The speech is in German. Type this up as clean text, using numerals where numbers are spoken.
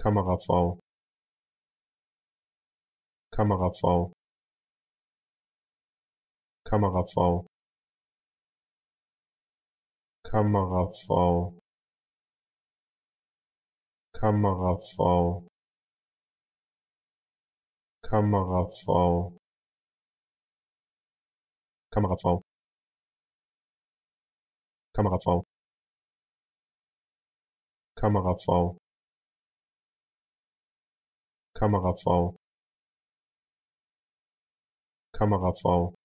Kamerafrau, Kamerafrau, Kamerafrau, Kamerafrau, Kamerafrau, Kamerafrau, Kamerafrau, Kamerafrau, Kamerafrau, Kamerafrau, Kamerafrau,